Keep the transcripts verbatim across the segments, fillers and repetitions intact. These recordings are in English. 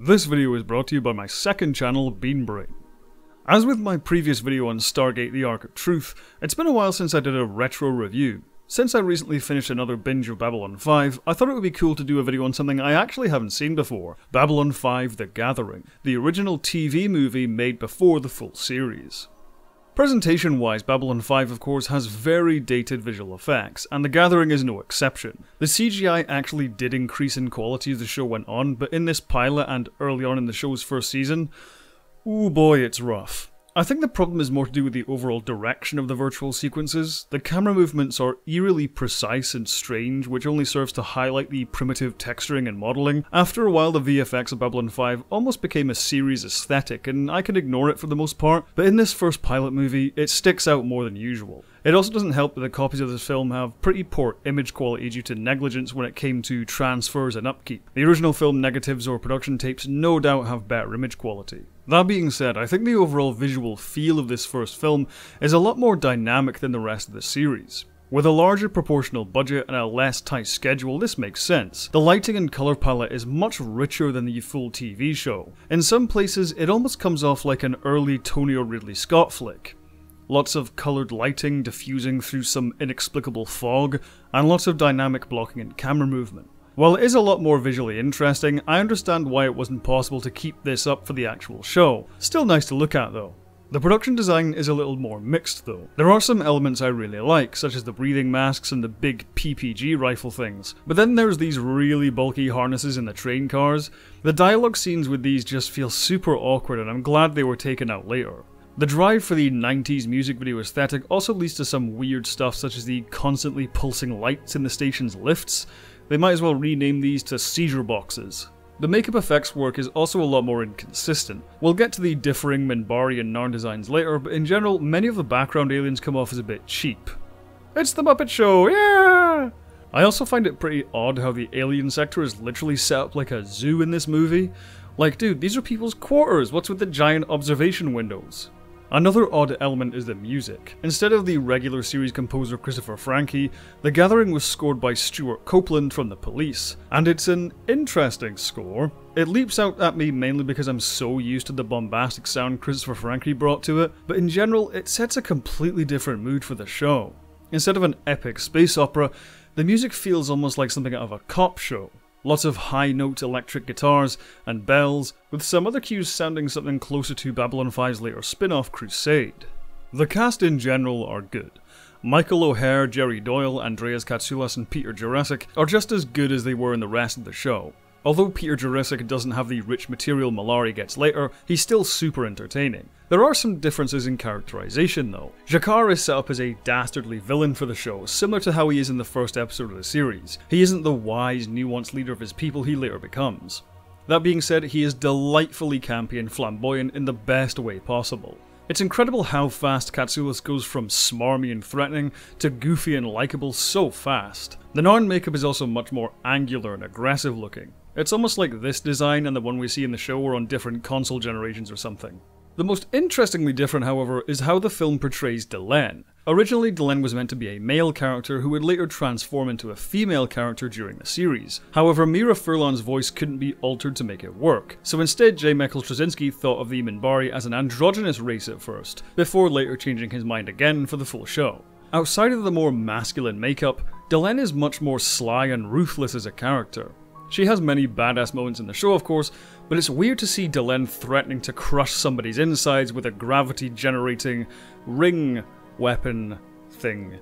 This video is brought to you by my second channel, Beanbrain. As with my previous video on Stargate: The Ark of Truth, it's been a while since I did a retro review. Since I recently finished another binge of Babylon five, I thought it would be cool to do a video on something I actually haven't seen before, Babylon five: The Gathering, the original T V movie made before the full series. Presentation-wise, Babylon five of course has very dated visual effects, and The Gathering is no exception. The C G I actually did increase in quality as the show went on, but in this pilot and early on in the show's first season, ooh boy, it's rough. I think the problem is more to do with the overall direction of the virtual sequences. The camera movements are eerily precise and strange, which only serves to highlight the primitive texturing and modelling. After a while, the V F X of Babylon five almost became a series aesthetic, and I could ignore it for the most part, but in this first pilot movie, it sticks out more than usual. It also doesn't help that the copies of this film have pretty poor image quality due to negligence when it came to transfers and upkeep. The original film negatives or production tapes no doubt have better image quality. That being said, I think the overall visual feel of this first film is a lot more dynamic than the rest of the series. With a larger proportional budget and a less tight schedule, this makes sense. The lighting and colour palette is much richer than the full T V show. In some places, it almost comes off like an early Tony or Ridley Scott flick. Lots of coloured lighting diffusing through some inexplicable fog, and lots of dynamic blocking and camera movement. While it is a lot more visually interesting, I understand why it wasn't possible to keep this up for the actual show. Still nice to look at though. The production design is a little more mixed though. There are some elements I really like, such as the breathing masks and the big P P G rifle things, but then there's these really bulky harnesses in the train cars. The dialogue scenes with these just feel super awkward, and I'm glad they were taken out later. The drive for the nineties music video aesthetic also leads to some weird stuff, such as the constantly pulsing lights in the station's lifts. They might as well rename these to seizure boxes. The makeup effects work is also a lot more inconsistent. We'll get to the differing Minbari and Narn designs later, but in general, many of the background aliens come off as a bit cheap. It's the Muppet Show, yeah! I also find it pretty odd how the alien sector is literally set up like a zoo in this movie. Like, dude, these are people's quarters, what's with the giant observation windows? Another odd element is the music. Instead of the regular series composer Christopher Franke, The Gathering was scored by Stuart Copeland from The Police, and it's an interesting score. It leaps out at me mainly because I'm so used to the bombastic sound Christopher Franke brought to it, but in general it sets a completely different mood for the show. Instead of an epic space opera, the music feels almost like something out of a cop show. Lots of high-note electric guitars and bells, with some other cues sounding something closer to Babylon five's later spin-off Crusade. The cast in general are good. Michael O'Hare, Jerry Doyle, Andreas Katsulas and Peter Jurasik are just as good as they were in the rest of the show. Although Peter Jurasik doesn't have the rich material Malari gets later, he's still super entertaining. There are some differences in characterization though. Jakar is set up as a dastardly villain for the show, similar to how he is in the first episode of the series. He isn't the wise, nuanced leader of his people he later becomes. That being said, he is delightfully campy and flamboyant in the best way possible. It's incredible how fast Katsulas goes from smarmy and threatening to goofy and likeable so fast. The Narn makeup is also much more angular and aggressive looking. It's almost like this design and the one we see in the show were on different console generations or something. The most interestingly different, however, is how the film portrays Delenn. Originally, Delenn was meant to be a male character who would later transform into a female character during the series. However, Mira Furlan's voice couldn't be altered to make it work, so instead J. Michael Straczynski thought of the Minbari as an androgynous race at first, before later changing his mind again for the full show. Outside of the more masculine makeup, Delenn is much more sly and ruthless as a character. She has many badass moments in the show, of course, but it's weird to see Delenn threatening to crush somebody's insides with a gravity-generating ring weapon thing.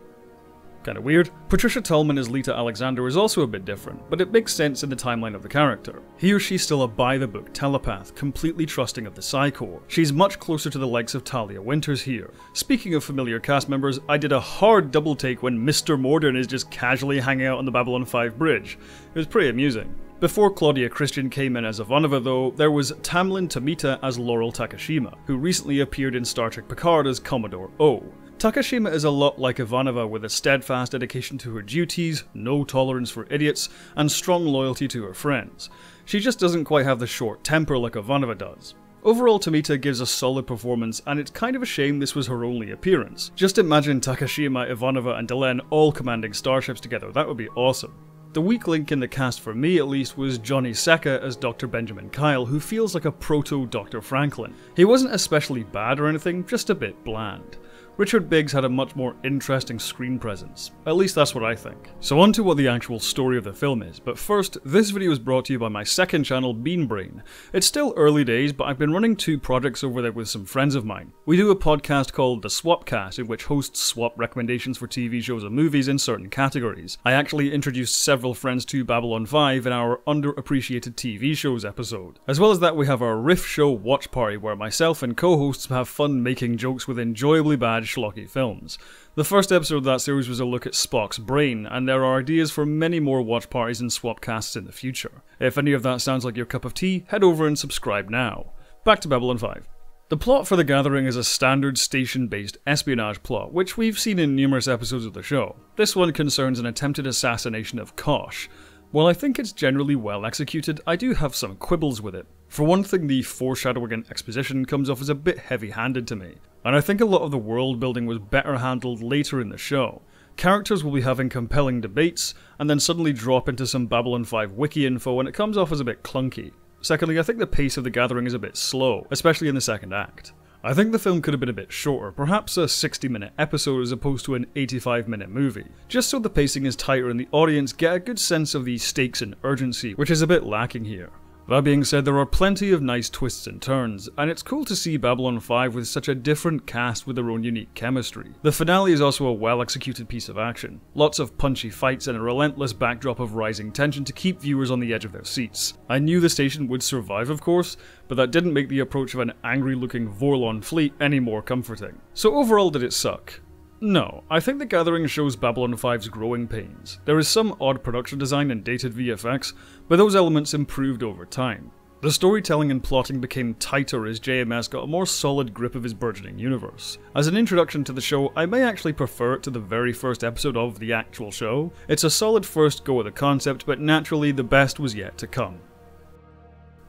Kinda weird. Patricia Tullman as Lita Alexander is also a bit different, but it makes sense in the timeline of the character. He or she's still a by-the-book telepath, completely trusting of the Psy-Corps. She's much closer to the likes of Talia Winters here. Speaking of familiar cast members, I did a hard double take when Mister Morden is just casually hanging out on the Babylon five bridge. It was pretty amusing. Before Claudia Christian came in as Ivanova though, there was Tamlin Tamita as Laurel Takashima, who recently appeared in Star Trek Picard as Commodore O. Takashima is a lot like Ivanova, with a steadfast dedication to her duties, no tolerance for idiots, and strong loyalty to her friends. She just doesn't quite have the short temper like Ivanova does. Overall, Tamita gives a solid performance, and it's kind of a shame this was her only appearance. Just imagine Takashima, Ivanova, and Delenn all commanding starships together, that would be awesome. The weak link in the cast for me at least was Johnny Seca as Doctor Benjamin Kyle, who feels like a proto-Doctor Franklin. He wasn't especially bad or anything, just a bit bland. Richard Biggs had a much more interesting screen presence. At least that's what I think. So on to what the actual story of the film is, but first, this video is brought to you by my second channel, Beanbrain. It's still early days, but I've been running two projects over there with some friends of mine. We do a podcast called The Swapcast, in which hosts swap recommendations for T V shows and movies in certain categories. I actually introduced several friends to Babylon five in our underappreciated T V shows episode. As well as that, we have our Riff Show Watch Party, where myself and co-hosts have fun making jokes with enjoyably bad schlocky films. The first episode of that series was a look at Spock's Brain, and there are ideas for many more watch parties and swapcasts in the future. If any of that sounds like your cup of tea, head over and subscribe now. Back to Babylon five. The plot for The Gathering is a standard station-based espionage plot, which we've seen in numerous episodes of the show. This one concerns an attempted assassination of Kosh. While I think it's generally well executed, I do have some quibbles with it. For one thing, the foreshadowing and exposition comes off as a bit heavy-handed to me, and I think a lot of the world building was better handled later in the show. Characters will be having compelling debates, and then suddenly drop into some Babylon five wiki info, and it comes off as a bit clunky. Secondly, I think the pace of The Gathering is a bit slow, especially in the second act. I think the film could have been a bit shorter, perhaps a sixty minute episode as opposed to an eighty-five minute movie, just so the pacing is tighter and the audience get a good sense of the stakes and urgency, which is a bit lacking here. That being said, there are plenty of nice twists and turns, and it's cool to see Babylon five with such a different cast with their own unique chemistry. The finale is also a well-executed piece of action. Lots of punchy fights and a relentless backdrop of rising tension to keep viewers on the edge of their seats. I knew the station would survive, of course, but that didn't make the approach of an angry-looking Vorlon fleet any more comforting. So overall, did it suck? No, I think The Gathering shows Babylon five's growing pains. There is some odd production design and dated V F X, but those elements improved over time. The storytelling and plotting became tighter as J M S got a more solid grip of his burgeoning universe. As an introduction to the show, I may actually prefer it to the very first episode of the actual show. It's a solid first go at the concept, but naturally the best was yet to come.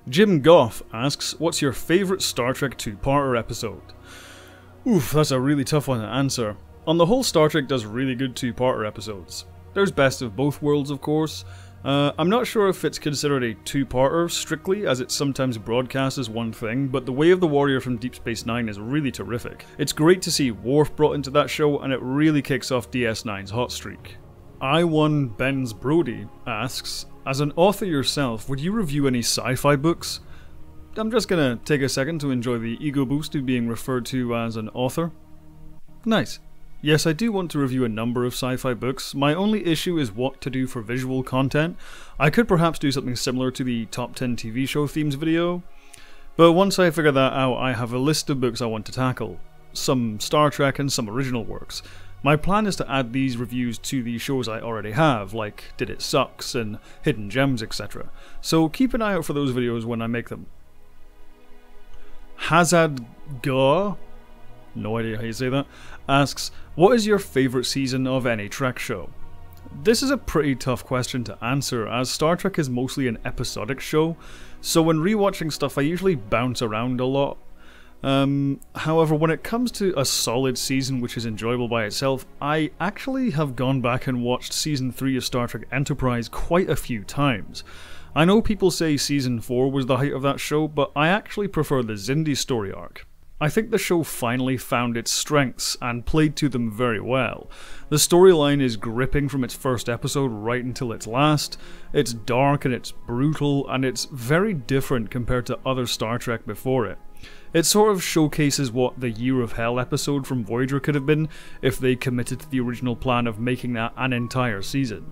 Jim Goff asks, what's your favourite Star Trek two-parter episode? Oof, that's a really tough one to answer. On the whole, Star Trek does really good two-parter episodes. There's Best of Both Worlds, of course. Uh, I'm not sure if it's considered a two-parter strictly, as it's sometimes broadcast as one thing, but The Way of the Warrior from Deep Space Nine is really terrific. It's great to see Worf brought into that show, and it really kicks off D S nine's hot streak. I one Ben's Brody asks, as an author yourself, would you review any sci-fi books? I'm just gonna take a second to enjoy the ego boost of being referred to as an author. Nice. Yes, I do want to review a number of sci-fi books. My only issue is what to do for visual content. I could perhaps do something similar to the top ten T V show themes video, but once I figure that out, I have a list of books I want to tackle. Some Star Trek and some original works. My plan is to add these reviews to the shows I already have, like Did It Sucks and Hidden Gems, et cetera. So keep an eye out for those videos when I make them. Hazard Gore, no idea how you say that, asks, what is your favourite season of any Trek show? This is a pretty tough question to answer, as Star Trek is mostly an episodic show, so when rewatching stuff I usually bounce around a lot. Um, however, when it comes to a solid season which is enjoyable by itself, I actually have gone back and watched season three of Star Trek Enterprise quite a few times. I know people say season four was the height of that show, but I actually prefer the Xindi story arc. I think the show finally found its strengths and played to them very well. The storyline is gripping from its first episode right until its last. It's dark and it's brutal, and it's very different compared to other Star Trek before it. It sort of showcases what the Year of Hell episode from Voyager could have been if they committed to the original plan of making that an entire season.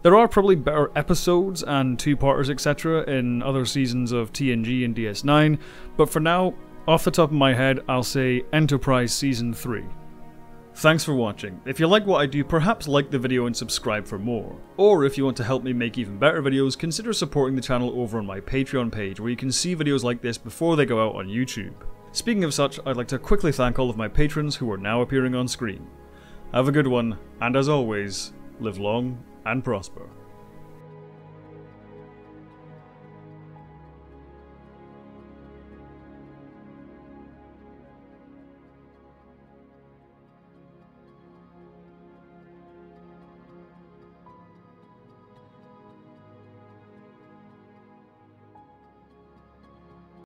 There are probably better episodes and two-parters et cetera in other seasons of T N G and D S nine, but for now, off the top of my head, I'll say Enterprise season three. Thanks for watching. If you like what I do, perhaps like the video and subscribe for more. Or if you want to help me make even better videos, consider supporting the channel over on my Patreon page, where you can see videos like this before they go out on YouTube. Speaking of such, I'd like to quickly thank all of my patrons who are now appearing on screen. Have a good one, and as always, live long and prosper.